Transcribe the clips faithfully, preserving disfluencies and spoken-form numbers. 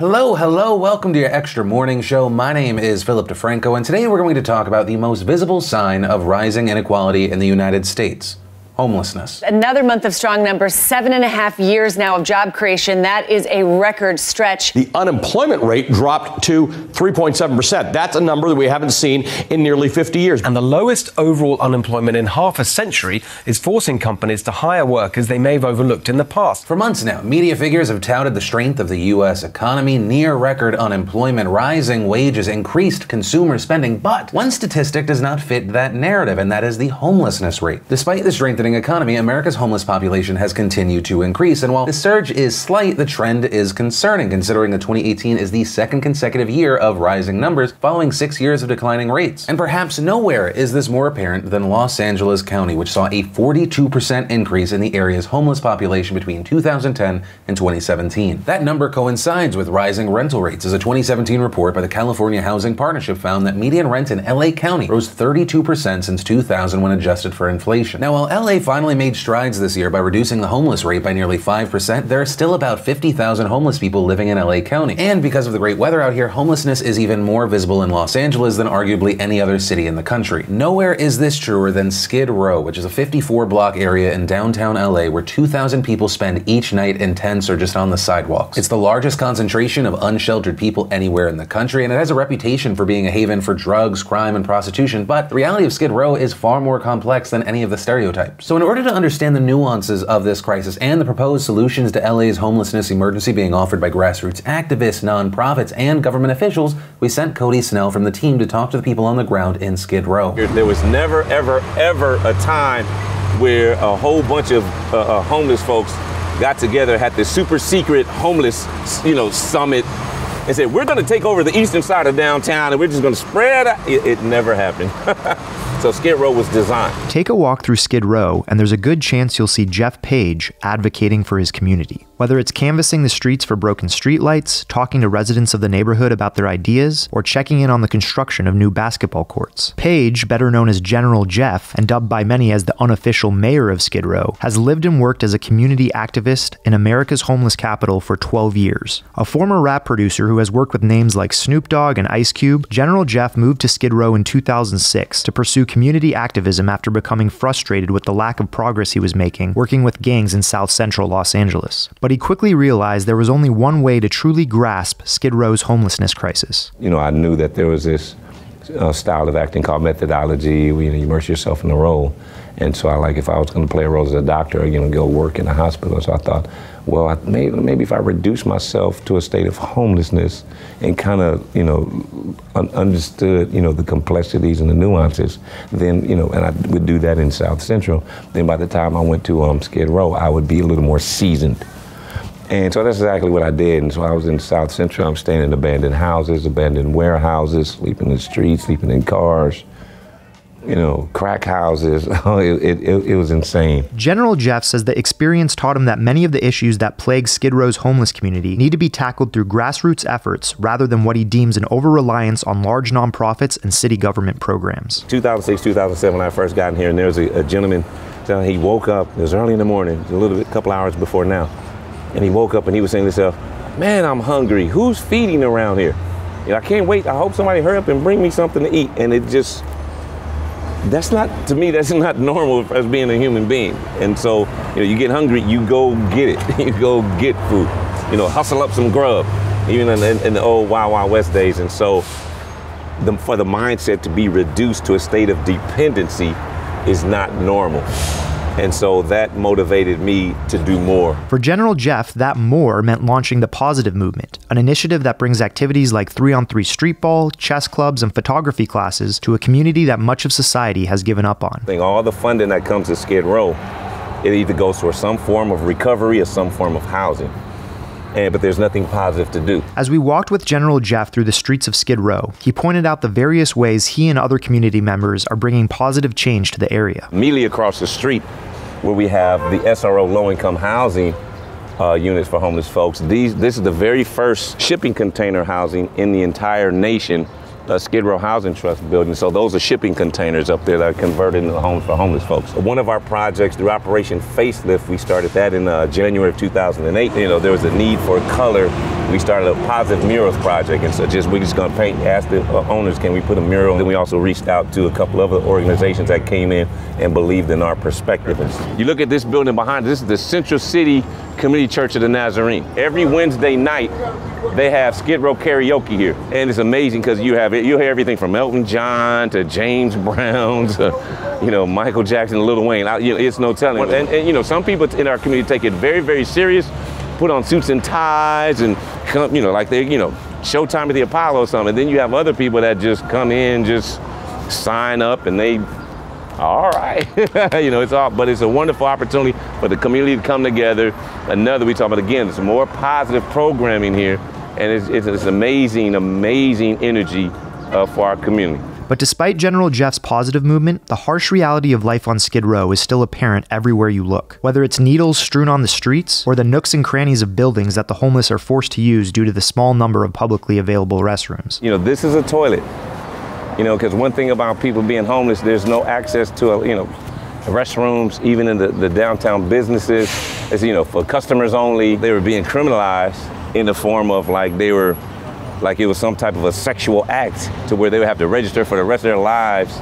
Hello, hello, welcome to your Extra Morning Show. My name is Philip DeFranco, and today we're going to talk about the most visible sign of rising inequality in the United States. Homelessness. Another month of strong numbers, seven and a half years now of job creation. That is a record stretch. The unemployment rate dropped to three point seven percent. That's a number that we haven't seen in nearly fifty years. And the lowest overall unemployment in half a century is forcing companies to hire workers they may have overlooked in the past. For months now, media figures have touted the strength of the U S economy, near record unemployment, rising wages, increased consumer spending. But one statistic does not fit that narrative, and that is the homelessness rate. Despite the strength economy, America's homeless population has continued to increase, and while the surge is slight, the trend is concerning, considering that twenty eighteen is the second consecutive year of rising numbers, following six years of declining rates. And perhaps nowhere is this more apparent than Los Angeles County, which saw a forty-two percent increase in the area's homeless population between two thousand ten and twenty seventeen. That number coincides with rising rental rates, as a twenty seventeen report by the California Housing Partnership found that median rent in L A County rose thirty-two percent since two thousand when adjusted for inflation. Now, while L A They finally made strides this year by reducing the homeless rate by nearly five percent, there are still about fifty thousand homeless people living in L A County. And because of the great weather out here, homelessness is even more visible in Los Angeles than arguably any other city in the country. Nowhere is this truer than Skid Row, which is a fifty-four block area in downtown L A where two thousand people spend each night in tents or just on the sidewalks. It's the largest concentration of unsheltered people anywhere in the country, and it has a reputation for being a haven for drugs, crime, and prostitution, but the reality of Skid Row is far more complex than any of the stereotypes. So in order to understand the nuances of this crisis and the proposed solutions to L A's homelessness emergency being offered by grassroots activists, nonprofits, and government officials, we sent Cody Snell from the team to talk to the people on the ground in Skid Row. There was never, ever, ever a time where a whole bunch of uh, uh, homeless folks got together, had this super secret homeless, you know, summit, and said, we're going to take over the eastern side of downtown and we're just going to spread out. It, it never happened. So Skid Row was designed. Take a walk through Skid Row, and there's a good chance you'll see Jeff Page advocating for his community. Whether it's canvassing the streets for broken streetlights, talking to residents of the neighborhood about their ideas, or checking in on the construction of new basketball courts. Page, better known as General Jeff, and dubbed by many as the unofficial mayor of Skid Row, has lived and worked as a community activist in America's homeless capital for twelve years. A former rap producer who has worked with names like Snoop Dogg and Ice Cube, General Jeff moved to Skid Row in two thousand six to pursue community activism after becoming frustrated with the lack of progress he was making working with gangs in South Central Los Angeles. But he quickly realized there was only one way to truly grasp Skid Row's homelessness crisis. You know, I knew that there was this uh, style of acting called methodology, where, you know, you immerse yourself in a role. And so I, like, if I was going to play a role as a doctor, you know, go work in a hospital. So I thought, well, I, maybe, maybe if I reduce myself to a state of homelessness and kind of, you know, un understood, you know, the complexities and the nuances, then, you know, and I would do that in South Central, then by the time I went to um, Skid Row, I would be a little more seasoned. And so that's exactly what I did. And so I was in South Central, I'm staying in abandoned houses, abandoned warehouses, sleeping in the streets, sleeping in cars, you know, crack houses. it, it, it was insane. General Jeff says the experience taught him that many of the issues that plague Skid Row's homeless community need to be tackled through grassroots efforts rather than what he deems an over-reliance on large nonprofits and city government programs. two thousand six, two thousand seven, when I first got in here, and there was a, a gentleman, he woke up, it was early in the morning, a little bit, a couple hours before now, and he woke up and he was saying to himself, man, I'm hungry, who's feeding around here? You know, I can't wait, I hope somebody hurry up and bring me something to eat. And it just, that's not, to me, that's not normal as being a human being. And so, you know, you get hungry, you go get it. You go get food. You know, hustle up some grub, even in, in, in the old Wild Wild West days. And so, the, for the mindset to be reduced to a state of dependency is not normal. And so that motivated me to do more. For General Jeff, that more meant launching the Positive Movement, an initiative that brings activities like three-on-three street ball, chess clubs, and photography classes to a community that much of society has given up on. I think all the funding that comes to Skid Row, it either goes for some form of recovery or some form of housing. And, but there's nothing positive to do. As we walked with General Jeff through the streets of Skid Row, he pointed out the various ways he and other community members are bringing positive change to the area. Immediately across the street, where we have the S R O low-income housing uh, units for homeless folks, these, this is the very first shipping container housing in the entire nation uh, Skid Row Housing Trust building. So those are shipping containers up there that are converted into homes for homeless folks. One of our projects through Operation Facelift, we started that in uh, January of two thousand eight. You know, there was a need for color. We started a Positive Murals project, and so just we just gonna paint, ask the uh, owners, can we put a mural? Then we also reached out to a couple other organizations that came in and believed in our perspective. You look at this building behind us, this is the Central City Community Church of the Nazarene. Every Wednesday night, they have Skid Row karaoke here. And it's amazing because you have it, you hear everything from Elton John to James Brown to, you know, Michael Jackson, Lil Wayne. I, you know, it's no telling. And, and, you know, some people in our community take it very, very serious, put on suits and ties and come, you know, like they, you know, Showtime at the Apollo or something. And then you have other people that just come in, just sign up and they, all right, you know, it's all, but it's a wonderful opportunity for the community to come together. Another, we talk about again, it's more positive programming here, and it's, it's, it's amazing, amazing energy uh, for our community. But despite General Jeff's positive movement, the harsh reality of life on Skid Row is still apparent everywhere you look. Whether it's needles strewn on the streets, or the nooks and crannies of buildings that the homeless are forced to use due to the small number of publicly available restrooms. You know, this is a toilet. You know, because one thing about people being homeless, there's no access to, a, you know, restrooms, even in the, the downtown businesses. It's, you know, for customers only. They were being criminalized in the form of like they were, like it was some type of a sexual act to where they would have to register for the rest of their lives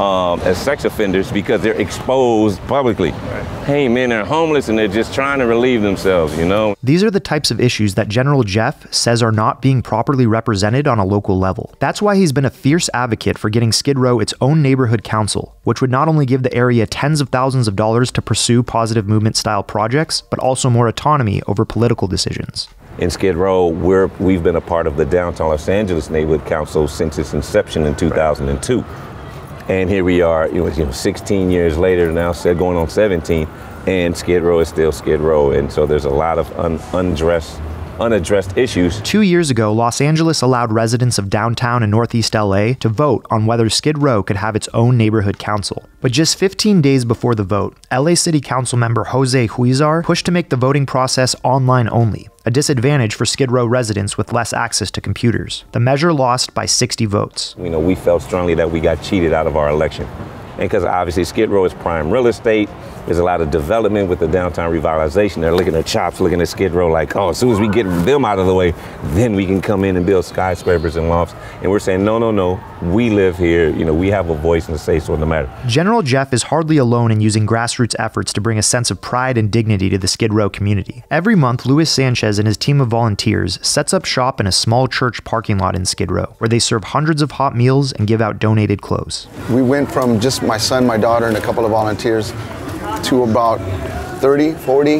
um, as sex offenders because they're exposed publicly. Right. Hey, man, they're homeless and they're just trying to relieve themselves, you know? These are the types of issues that General Jeff says are not being properly represented on a local level. That's why he's been a fierce advocate for getting Skid Row its own neighborhood council, which would not only give the area tens of thousands of dollars to pursue positive movement style projects, but also more autonomy over political decisions. In Skid Row, we're, we've been a part of the Downtown Los Angeles Neighborhood Council since its inception in two thousand two. And here we are, it was, you know, sixteen years later, now going on seventeen, and Skid Row is still Skid Row. And so there's a lot of un undressed, unaddressed issues. Two years ago, Los Angeles allowed residents of downtown and Northeast L A to vote on whether Skid Row could have its own neighborhood council. But just fifteen days before the vote, L A City Council member Jose Huizar pushed to make the voting process online only, a disadvantage for Skid Row residents with less access to computers. The measure lost by sixty votes. You know, we felt strongly that we got cheated out of our election. And because obviously Skid Row is prime real estate, there's a lot of development with the downtown revitalization. They're looking at chops, looking at Skid Row like, oh, as soon as we get them out of the way, then we can come in and build skyscrapers and lofts. And we're saying, no, no, no, we live here. You know, we have a voice and a say so in the matter. General Jeff is hardly alone in using grassroots efforts to bring a sense of pride and dignity to the Skid Row community. Every month, Luis Sanchez and his team of volunteers sets up shop in a small church parking lot in Skid Row, where they serve hundreds of hot meals and give out donated clothes. We went from just my son, my daughter, and a couple of volunteers to about thirty, forty,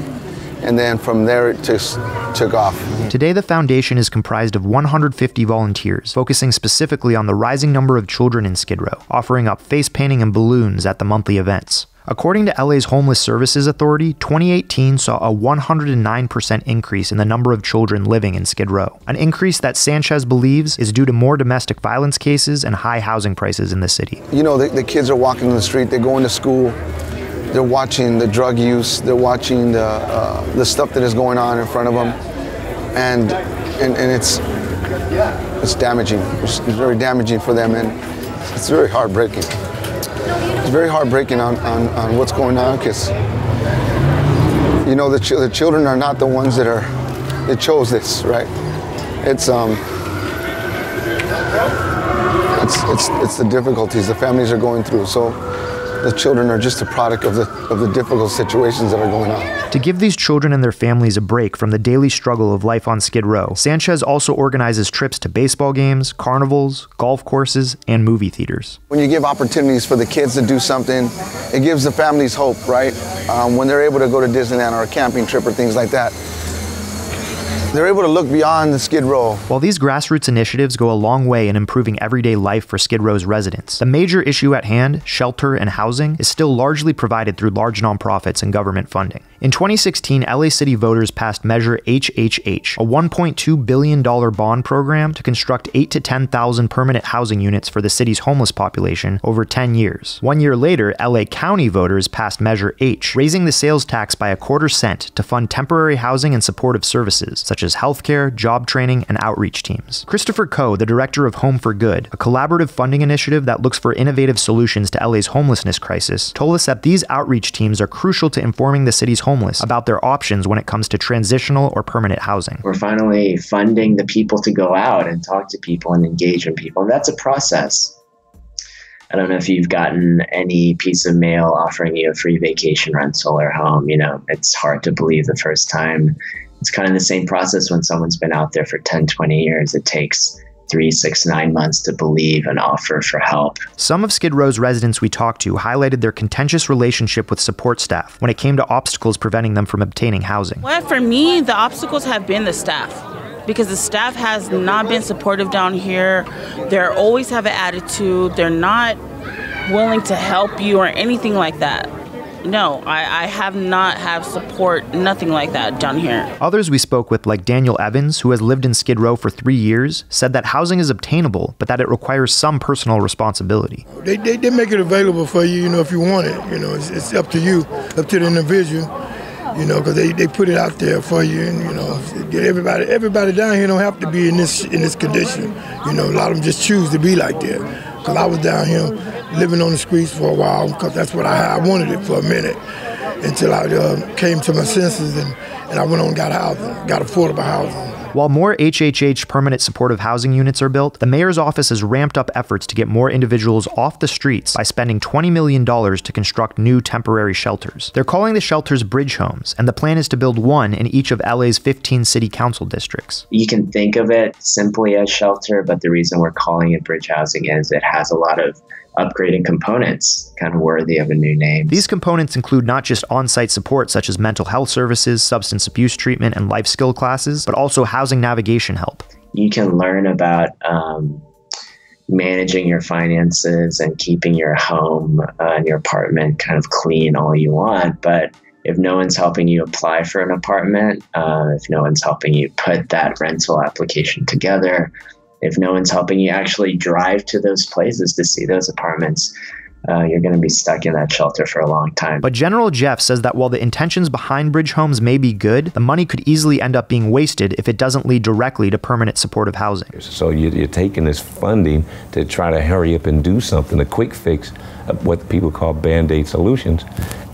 and then from there it just took off. Today the foundation is comprised of one hundred fifty volunteers, focusing specifically on the rising number of children in Skid Row, offering up face painting and balloons at the monthly events. According to L A's Homeless Services Authority, twenty eighteen saw a one hundred nine percent increase in the number of children living in Skid Row, an increase that Sanchez believes is due to more domestic violence cases and high housing prices in the city. You know, the, the kids are walking in the street, they're going to school, they're watching the drug use, they're watching the, uh, the stuff that is going on in front of them, and, and, and it's, it's damaging. It's very damaging for them, and it's very heartbreaking. It's very heartbreaking on, on, on what's going on, because, you know, the, ch the children are not the ones that are, that chose this, right? It's, um, it's, it's, it's the difficulties the families are going through, so the children are just a product of the, of the difficult situations that are going on. To give these children and their families a break from the daily struggle of life on Skid Row, Sanchez also organizes trips to baseball games, carnivals, golf courses, and movie theaters. When you give opportunities for the kids to do something, it gives the families hope, right? Um, when they're able to go to Disneyland or a camping trip or things like that, they're able to look beyond the Skid Row. While these grassroots initiatives go a long way in improving everyday life for Skid Row's residents, the major issue at hand, shelter and housing, is still largely provided through large nonprofits and government funding. In twenty sixteen, L A City voters passed Measure H H H, a one point two billion dollar bond program to construct eight to ten thousand permanent housing units for the city's homeless population over ten years. One year later, L A County voters passed Measure H, raising the sales tax by a quarter cent to fund temporary housing and supportive services, such as healthcare, job training, and outreach teams. Christopher Coe, the director of Home for Good, a collaborative funding initiative that looks for innovative solutions to L A's homelessness crisis, told us that these outreach teams are crucial to informing the city's homeless about their options when it comes to transitional or permanent housing. We're finally funding the people to go out and talk to people and engage with people, and that's a process. I don't know if you've gotten any piece of mail offering you a free vacation rental or home. You know, it's hard to believe the first time. It's kind of the same process when someone's been out there for ten, twenty years. It takes three, six, nine months to believe and offer for help. Some of Skid Row's residents we talked to highlighted their contentious relationship with support staff when it came to obstacles preventing them from obtaining housing. Well, for me, the obstacles have been the staff, because the staff has not been supportive down here. They always have an attitude. They're not willing to help you or anything like that. No, I, I have not have support, nothing like that down here. Others we spoke with, like Daniel Evans, who has lived in Skid Row for three years, said that housing is obtainable, but that it requires some personal responsibility. They, they, they make it available for you, you know, if you want it. You know, it's, it's up to you, up to the individual. You know, because they, they put it out there for you, and you know, everybody everybody down here don't have to be in this in this condition. You know, a lot of them just choose to be like that. Because I was down here living on the streets for a while, because that's what I I wanted it for a minute, until I uh, came to my senses and and I went on and got housing, got affordable housing. While more H H H permanent supportive housing units are built, the mayor's office has ramped up efforts to get more individuals off the streets by spending twenty million dollars to construct new temporary shelters. They're calling the shelters Bridge Homes, and the plan is to build one in each of L A's fifteen city council districts. You can think of it simply as shelter, but the reason we're calling it Bridge Housing is it has a lot of upgrading components, kind of worthy of a new name. These components include not just on-site support such as mental health services, substance abuse treatment, and life skill classes, but also housing navigation help. You can learn about um, managing your finances and keeping your home uh, and your apartment kind of clean all you want, but if no one's helping you apply for an apartment, uh, if no one's helping you put that rental application together, if no one's helping you actually drive to those places to see those apartments, uh, you're going to be stuck in that shelter for a long time. But General Jeff says that while the intentions behind Bridge Homes may be good, the money could easily end up being wasted if it doesn't lead directly to permanent supportive housing. So you're taking this funding to try to hurry up and do something, a quick fix, what people call band-aid solutions.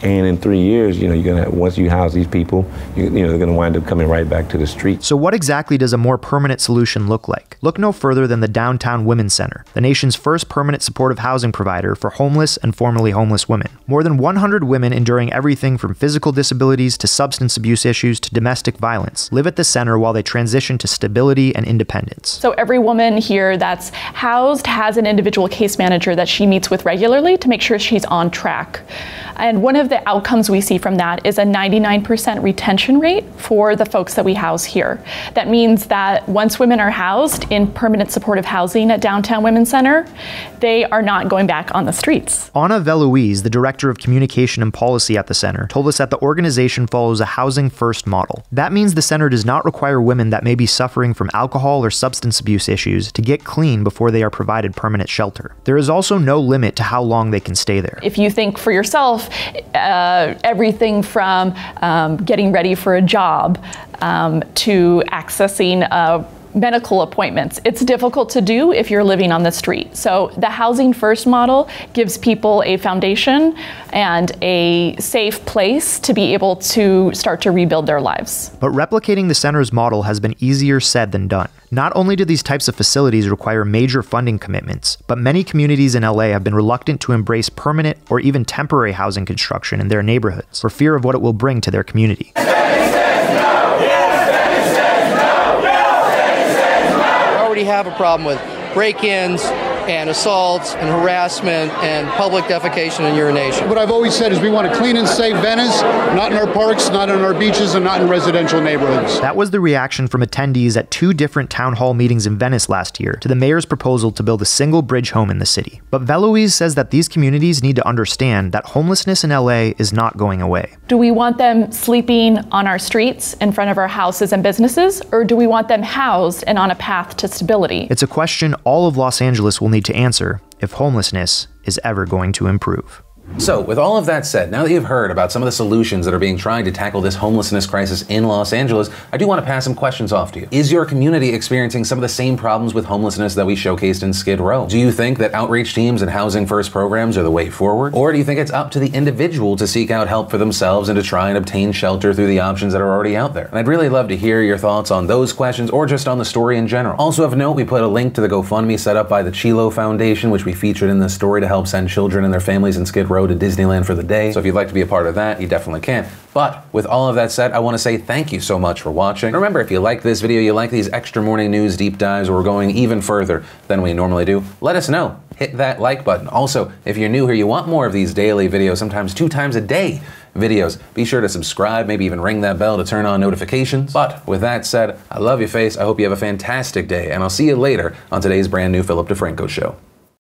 And in three years, you know, you're gonna once you house these people, you, you know, they're gonna wind up coming right back to the street. So what exactly does a more permanent solution look like? Look no further than the Downtown Women's Center, the nation's first permanent supportive housing provider for homeless and formerly homeless women. More than one hundred women enduring everything from physical disabilities to substance abuse issues to domestic violence live at the center while they transition to stability and independence. So every woman here that's housed has an individual case manager that she meets with regularly to make sure she's on track. And one of the outcomes we see from that is a ninety-nine percent retention rate for the folks that we house here. That means that once women are housed in permanent supportive housing at Downtown Women's Center, they are not going back on the streets. Ana Veloz, the Director of Communication and Policy at the center, told us that the organization follows a housing-first model. That means the center does not require women that may be suffering from alcohol or substance abuse issues to get clean before they are provided permanent shelter. There is also no limit to how long they can stay there. If you think for yourself, Uh, everything from um, getting ready for a job um, to accessing uh, medical appointments. It's difficult to do if you're living on the street. So the housing first model gives people a foundation and a safe place to be able to start to rebuild their lives. But replicating the center's model has been easier said than done. Not only do these types of facilities require major funding commitments, but many communities in L A have been reluctant to embrace permanent or even temporary housing construction in their neighborhoods for fear of what it will bring to their community. Have a problem with break-ins, and assaults and harassment and public defecation and urination. What I've always said is we want a clean and safe Venice, not in our parks, not in our beaches, and not in residential neighborhoods. That was the reaction from attendees at two different town hall meetings in Venice last year to the mayor's proposal to build a single Bridge Home in the city. But Veloz says that these communities need to understand that homelessness in L A is not going away. Do we want them sleeping on our streets, in front of our houses and businesses, or do we want them housed and on a path to stability? It's a question all of Los Angeles will need to answer if homelessness is ever going to improve. So, with all of that said, now that you've heard about some of the solutions that are being tried to tackle this homelessness crisis in Los Angeles, I do want to pass some questions off to you. Is your community experiencing some of the same problems with homelessness that we showcased in Skid Row? Do you think that outreach teams and housing first programs are the way forward? Or do you think it's up to the individual to seek out help for themselves and to try and obtain shelter through the options that are already out there? And I'd really love to hear your thoughts on those questions or just on the story in general. Also of note, we put a link to the GoFundMe set up by the Chilo Foundation, which we featured in the story, to help send children and their families in Skid Row to Disneyland for the day. So if you'd like to be a part of that, you definitely can. But with all of that said, I want to say thank you so much for watching. And remember, if you like this video, you like these extra morning news deep dives where we're going even further than we normally do, let us know. Hit that like button. Also, if you're new here, you want more of these daily videos, sometimes two times a day videos, be sure to subscribe, maybe even ring that bell to turn on notifications. But with that said, I love your face. I hope you have a fantastic day, and I'll see you later on today's brand new Philip DeFranco Show.